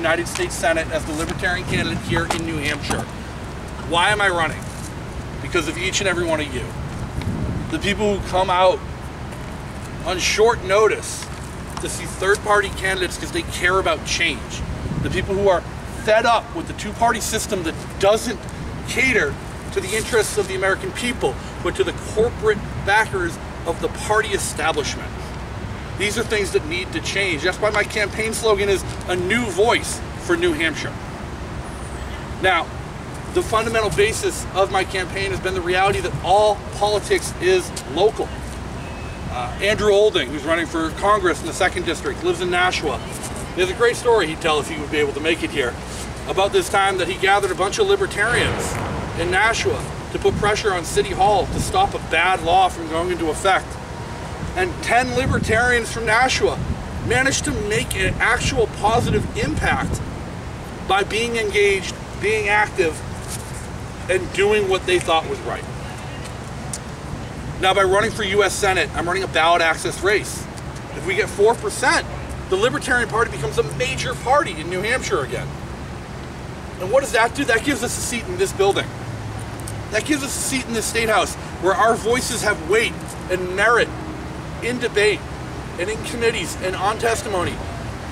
United States Senate as the Libertarian candidate here in New Hampshire. Why am I running? Because of each and every one of you. The people who come out on short notice to see third-party candidates because they care about change. The people who are fed up with the two-party system that doesn't cater to the interests of the American people, but to the corporate backers of the party establishment. These are things that need to change. That's why my campaign slogan is a new voice for New Hampshire. Now, the fundamental basis of my campaign has been the reality that all politics is local. Andrew Olding, who's running for Congress in the 2nd District, lives in Nashua. There's a great story he'd tell if he would be able to make it here, about this time that he gathered a bunch of libertarians in Nashua to put pressure on City Hall to stop a bad law from going into effect. And 10 libertarians from Nashua managed to make an actual positive impact by being engaged, being active, and doing what they thought was right. Now, by running for US Senate, I'm running a ballot access race. If we get 4%, the Libertarian Party becomes a major party in New Hampshire again. And what does that do? That gives us a seat in this building. That gives us a seat in the State House where our voices have weight and merit in debate and in committees and on testimony,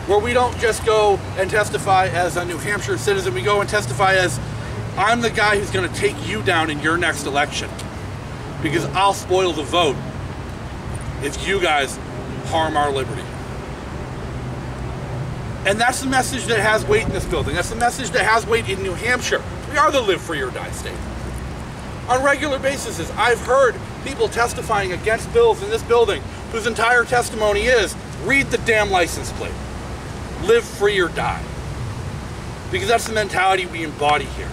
where we don't just go and testify as a New Hampshire citizen, we go and testify as, I'm the guy who's gonna take you down in your next election, because I'll spoil the vote if you guys harm our liberty. And that's the message that has weight in this building. That's the message that has weight in New Hampshire. We are the live free or die state. On regular basis, I've heard people testifying against bills in this building whose entire testimony is, read the damn license plate. Live free or die. Because that's the mentality we embody here.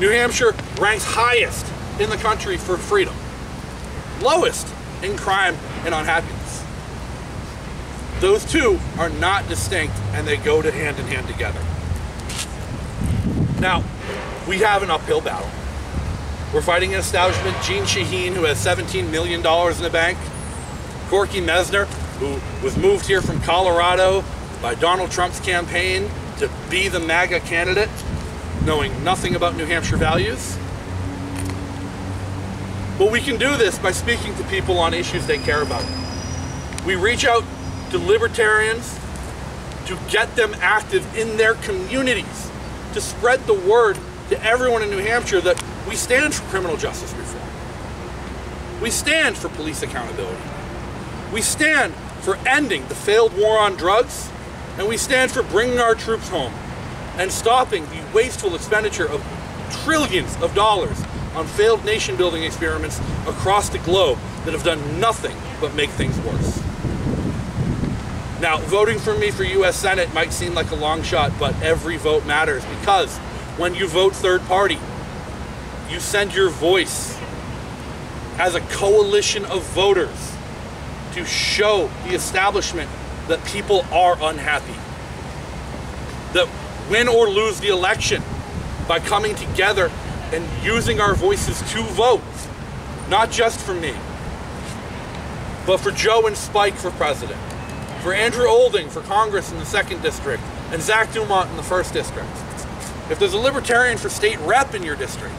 New Hampshire ranks highest in the country for freedom, lowest in crime and unhappiness. Those two are not distinct, and they go to hand in hand together. Now, we have an uphill battle. We're fighting an establishment, Jeanne Shaheen, who has $17 million in the bank, Corky Mesner, who was moved here from Colorado by Donald Trump's campaign to be the MAGA candidate, knowing nothing about New Hampshire values. But we can do this by speaking to people on issues they care about. We reach out to libertarians to get them active in their communities, to spread the word to everyone in New Hampshire that we stand for criminal justice reform. We stand for police accountability. We stand for ending the failed war on drugs, and we stand for bringing our troops home and stopping the wasteful expenditure of trillions of dollars on failed nation-building experiments across the globe that have done nothing but make things worse. Now, voting for me for US Senate might seem like a long shot, but every vote matters, because when you vote third party, you send your voice as a coalition of voters to show the establishment that people are unhappy. That win or lose the election, by coming together and using our voices to vote, not just for me, but for Joe and Spike for president, for Andrew Olding for Congress in the 2nd District, and Zach Dumont in the 1st District. If there's a Libertarian for state rep in your district,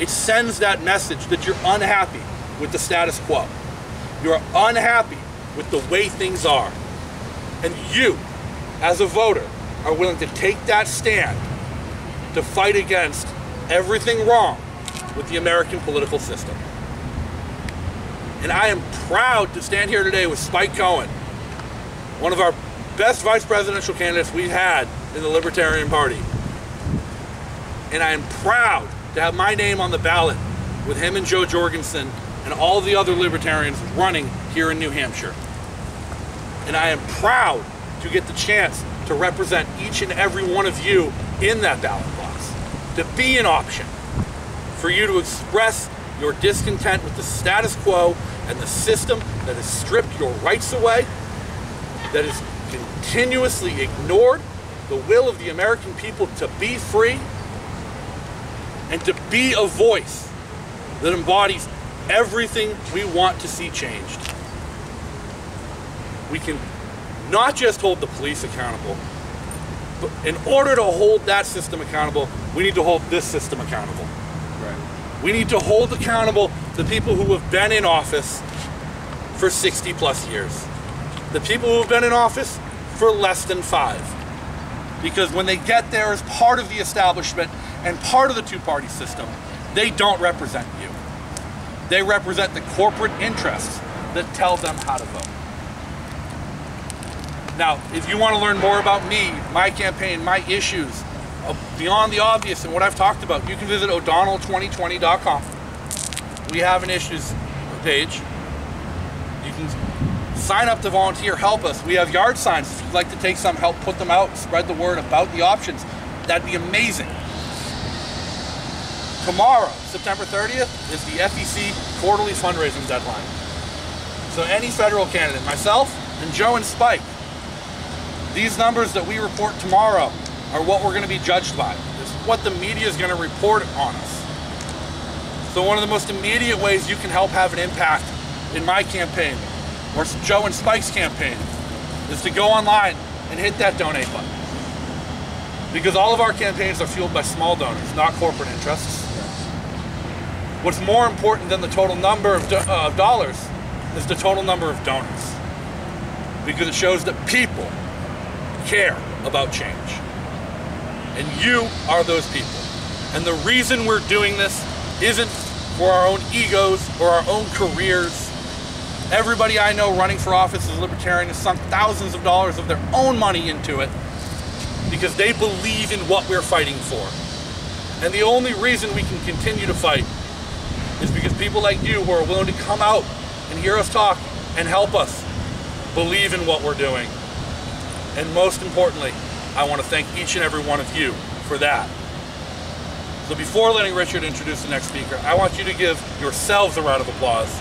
it sends that message that you're unhappy with the status quo. You're unhappy with the way things are. And you, as a voter, are willing to take that stand to fight against everything wrong with the American political system. And I am proud to stand here today with Spike Cohen, one of our best vice presidential candidates we've had in the Libertarian Party. And I am proud to have my name on the ballot with him and Joe Jorgensen and all the other libertarians running here in New Hampshire. And I am proud to get the chance to represent each and every one of you in that ballot box, to be an option for you to express your discontent with the status quo and the system that has stripped your rights away, that has continuously ignored the will of the American people to be free, and to be a voice that embodies everything we want to see changed. We can not just hold the police accountable, but in order to hold that system accountable, we need to hold this system accountable. Right. We need to hold accountable the people who have been in office for 60 plus years. The people who have been in office for less than 5. Because when they get there as part of the establishment and part of the two-party system, they don't represent you. They represent the corporate interests that tell them how to vote. Now, if you want to learn more about me, my campaign, my issues, beyond the obvious and what I've talked about, you can visit O'Donnell2020.com. We have an issues page. You can sign up to volunteer, help us. We have yard signs. If you'd like to take some, help put them out, spread the word about the options. That'd be amazing. Tomorrow, September 30th, is the FEC quarterly fundraising deadline. So any federal candidate, myself and Joe and Spike, these numbers that we report tomorrow are what we're going to be judged by. It's what the media is going to report on us. So one of the most immediate ways you can help have an impact in my campaign, or Joe and Spike's campaign, is to go online and hit that donate button. Because all of our campaigns are fueled by small donors, not corporate interests. What's more important than the total number of dollars is the total number of donors. Because it shows that people care about change. And you are those people. And the reason we're doing this isn't for our own egos or our own careers. Everybody I know running for office as a libertarian has sunk thousands of dollars of their own money into it because they believe in what we're fighting for. And the only reason we can continue to fight is because people like you who are willing to come out and hear us talk and help us believe in what we're doing. And most importantly, I want to thank each and every one of you for that. So before letting Richard introduce the next speaker, I want you to give yourselves a round of applause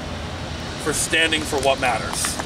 for standing for what matters.